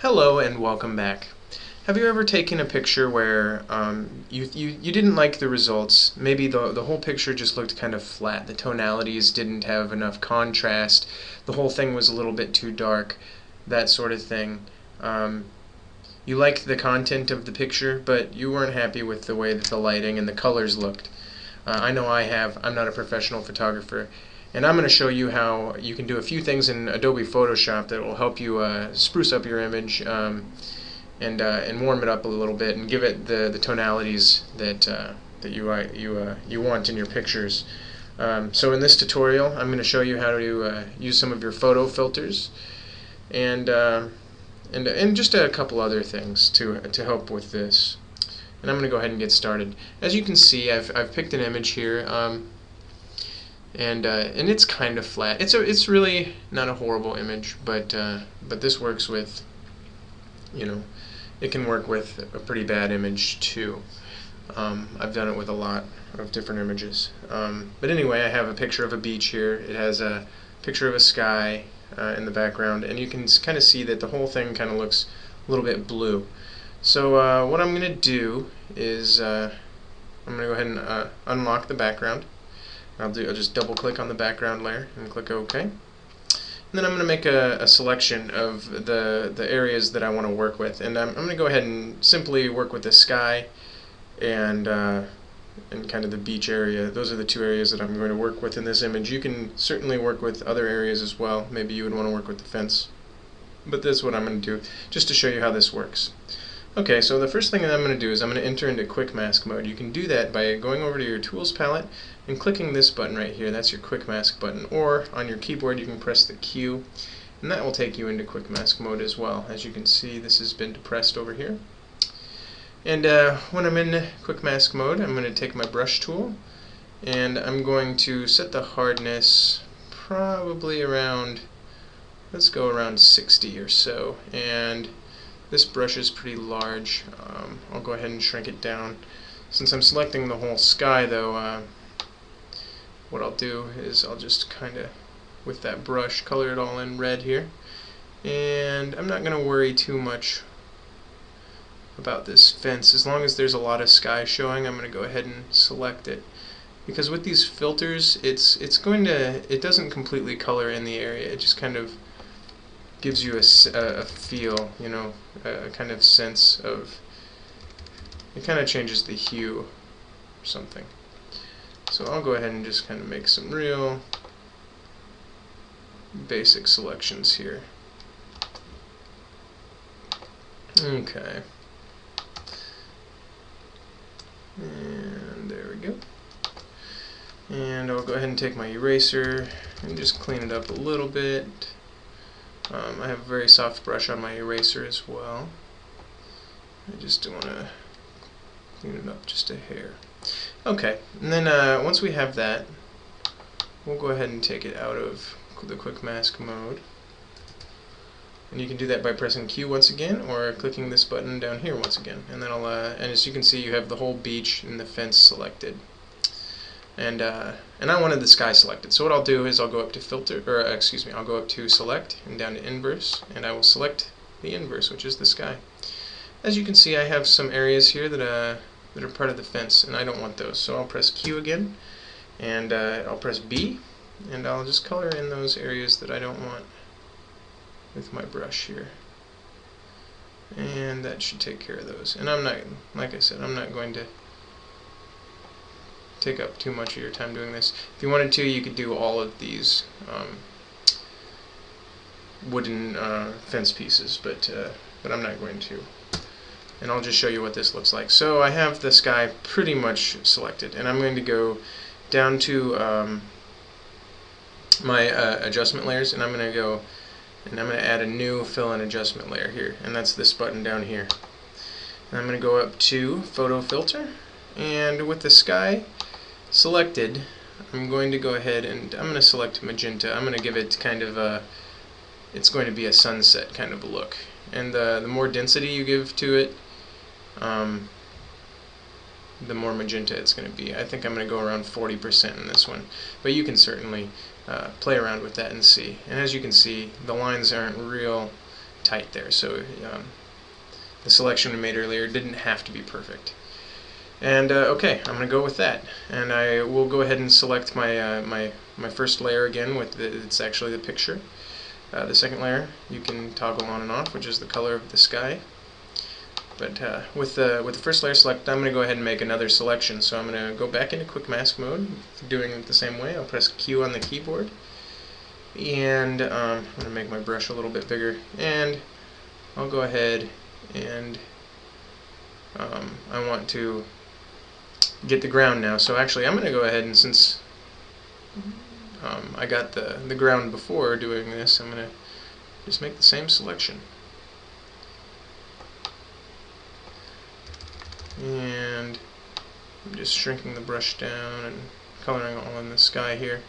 Hello and welcome back. Have you ever taken a picture where you didn't like the results? Maybe the whole picture just looked kind of flat. The tonalities didn't have enough contrast. The whole thing was a little bit too dark, that sort of thing. You liked the content of the picture, but you weren't happy with the way that the lighting and the colors looked. I know I have. I'm not a professional photographer. And I'm going to show you how you can do a few things in Adobe Photoshop that will help you spruce up your image and warm it up a little bit and give it the tonalities that you want in your pictures. So in this tutorial, I'm going to show you how to use some of your photo filters and just a couple other things to help with this. And I'm going to go ahead and get started. As you can see, I've picked an image here. And it's kind of flat. It's really not a horrible image, but this works with, you know, it can work with a pretty bad image too. I've done it with a lot of different images. But anyway, I have a picture of a beach here. It has a picture of a sky in the background, and you can kind of see that the whole thing kind of looks a little bit blue. So what I'm going to do is I'm going to go ahead and unlock the background. I'll just double click on the background layer and click OK. And then I'm going to make a selection of the areas that I want to work with. And I'm going to go ahead and simply work with the sky and kind of the beach area. Those are the two areas that I'm going to work with in this image. You can certainly work with other areas as well. Maybe you would want to work with the fence. But that's what I'm going to do just to show you how this works. Okay, so the first thing that I'm going to do is I'm going to enter into Quick Mask Mode. You can do that by going over to your Tools palette and clicking this button right here. That's your Quick Mask button. Or on your keyboard you can press the Q, and that will take you into Quick Mask Mode as well. As you can see, this has been depressed over here. And when I'm in Quick Mask Mode, I'm going to take my brush tool and I'm going to set the hardness probably around, let's go around 60 or so. And this brush is pretty large. I'll go ahead and shrink it down. Since I'm selecting the whole sky though, what I'll do is I'll just kinda, with that brush, color it all in red here. And I'm not gonna worry too much about this fence. As long as there's a lot of sky showing, I'm gonna go ahead and select it. Because with these filters, it doesn't completely color in the area. It just kind of gives you a feel, you know, a kind of sense of, it kind of changes the hue or something. So I'll go ahead and just kind of make some real basic selections here. Okay. And there we go. And I'll go ahead and take my eraser and just clean it up a little bit. I have a very soft brush on my eraser as well. I just want to clean it up just a hair. Okay, and then once we have that, we'll go ahead and take it out of the Quick Mask Mode. And you can do that by pressing Q once again, or clicking this button down here once again. And then and as you can see, you have the whole beach and the fence selected. And I wanted the sky selected. So what I'll do is I'll go up to filter, or excuse me, I'll go up to select and down to inverse, and I will select the inverse, which is the sky. As you can see, I have some areas here that are part of the fence, and I don't want those. So I'll press Q again, and I'll press B, and I'll just color in those areas that I don't want with my brush here. And that should take care of those. And I'm not, like I said, I'm not going to take up too much of your time doing this. If you wanted to, you could do all of these wooden fence pieces, but I'm not going to. And I'll just show you what this looks like. So I have the sky pretty much selected, and I'm going to go down to my adjustment layers, and I'm going to go and I'm going to add a new fill-in adjustment layer here, and that's this button down here. And I'm going to go up to Photo Filter, and with the sky selected, I'm going to go ahead and I'm going to select magenta. I'm going to give it kind of a, it's going to be a sunset kind of a look. And the more density you give to it, the more magenta it's going to be. I think I'm going to go around 40% in this one. But you can certainly play around with that and see. And as you can see, the lines aren't real tight there, so the selection we made earlier didn't have to be perfect. And okay, I'm going to go with that, and I will go ahead and select my my first layer again. With the, it's actually the picture. The second layer you can toggle on and off, which is the color of the sky. But with the first layer selected, I'm going to go ahead and make another selection. So I'm going to go back into Quick Mask Mode, doing it the same way. I'll press Q on the keyboard, and I'm going to make my brush a little bit bigger, and I'll go ahead and I want to get the ground now. So actually I'm going to go ahead and, since I got the ground before doing this, I'm going to just make the same selection. And I'm just shrinking the brush down and coloring all in the sky here.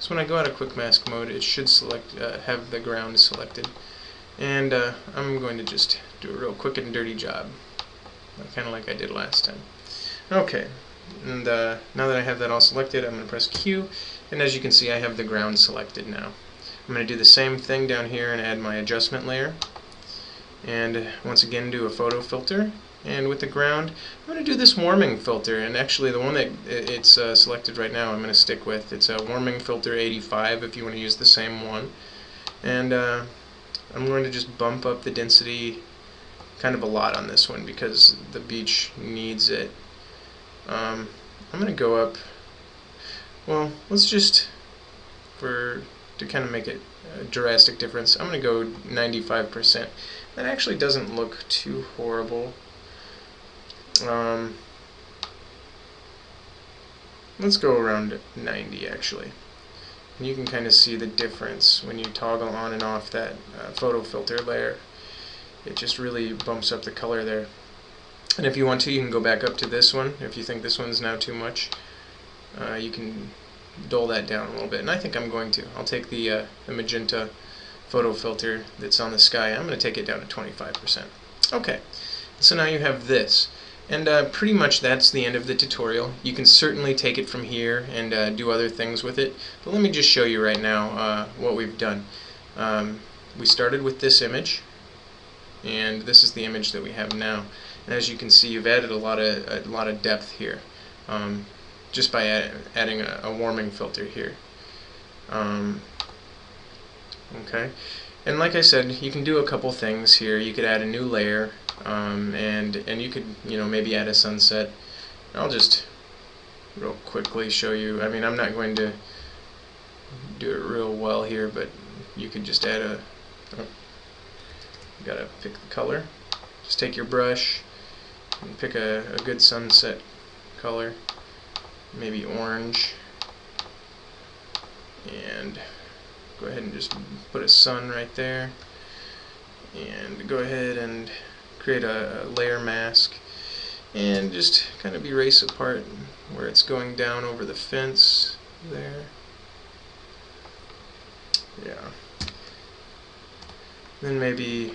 So when I go out of Quick Mask Mode, it should select have the ground selected. And I'm going to just do a real quick and dirty job, kind of like I did last time. Okay, and now that I have that all selected, I'm going to press Q, and as you can see, I have the ground selected now. I'm going to do the same thing down here and add my adjustment layer, and once again do a photo filter. And with the ground, I'm going to do this warming filter, and actually the one that it's selected right now I'm going to stick with. It's a warming filter 85 if you want to use the same one. And I'm going to just bump up the density kind of a lot on this one because the beach needs it. I'm going to go up, well, let's just, to kind of make it a drastic difference, I'm going to go 95%. That actually doesn't look too horrible. Let's go around 90 actually. And you can kind of see the difference when you toggle on and off that photo filter layer. It just really bumps up the color there. And if you want to, you can go back up to this one. If you think this one's now too much, you can dull that down a little bit. And I think I'm going to. I'll take the magenta photo filter that's on the sky. I'm going to take it down to 25%. Okay, so now you have this. And pretty much that's the end of the tutorial. You can certainly take it from here and do other things with it, but let me just show you right now what we've done. We started with this image, and this is the image that we have now. And as you can see, you've added a lot of depth here, just by adding a warming filter here. Okay, and like I said, you can do a couple things here. You could add a new layer. And you could, you know, maybe add a sunset. I'll just real quickly show you. I mean, I'm not going to do it real well here, but you could just add a, you gotta pick the color. Just take your brush and pick a good sunset color, maybe orange, and go ahead and just put a sun right there, and go ahead and create a layer mask and just kind of erase apart where it's going down over the fence there. Yeah. Then maybe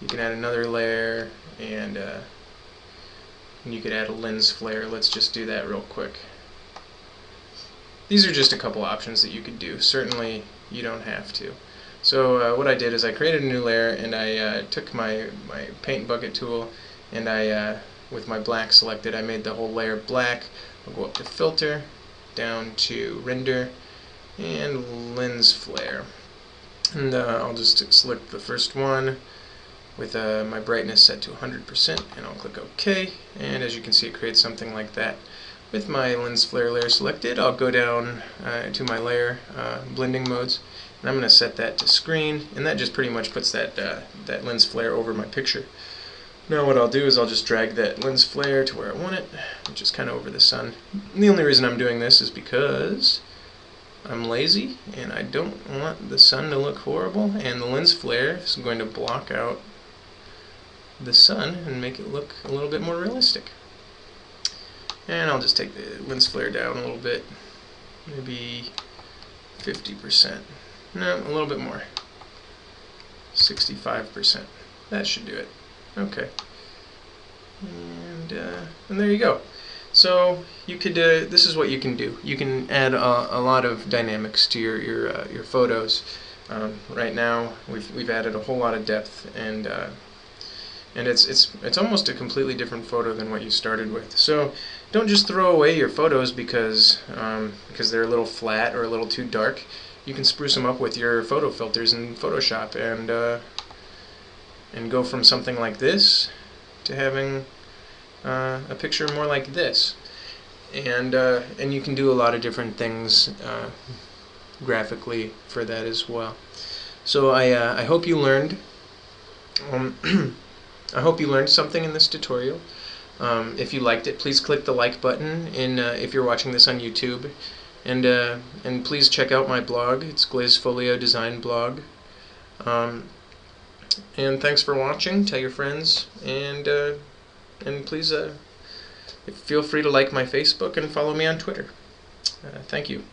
you can add another layer, and you could add a lens flare. Let's just do that real quick. These are just a couple options that you could do. Certainly you don't have to. So what I did is I created a new layer, and I took my paint bucket tool, and I, with my black selected, I made the whole layer black. I'll go up to filter, down to render, and lens flare. And I'll just select the first one with my brightness set to 100%, and I'll click OK. And as you can see, it creates something like that. With my lens flare layer selected, I'll go down to my layer blending modes, and I'm going to set that to screen, and that just pretty much puts that that lens flare over my picture. Now what I'll do is I'll just drag that lens flare to where I want it, which is kind of over the sun. And the only reason I'm doing this is because I'm lazy and I don't want the sun to look horrible, and the lens flare is going to block out the sun and make it look a little bit more realistic. And I'll just take the lens flare down a little bit, maybe 50%. No, a little bit more. 65%. That should do it. Okay. And there you go. So you could. This is what you can do. You can add a lot of dynamics to your photos. Right now, we've added a whole lot of depth, and it's almost a completely different photo than what you started with. So don't just throw away your photos because they're a little flat or a little too dark. You can spruce them up with your photo filters in Photoshop and go from something like this to having a picture more like this. And you can do a lot of different things graphically for that as well. So I hope you learned. I hope you learned something in this tutorial. If you liked it, please click the like button. If you're watching this on YouTube, and please check out my blog. It's Glazefolio Design Blog. And thanks for watching. Tell your friends, and please feel free to like my Facebook and follow me on Twitter. Thank you.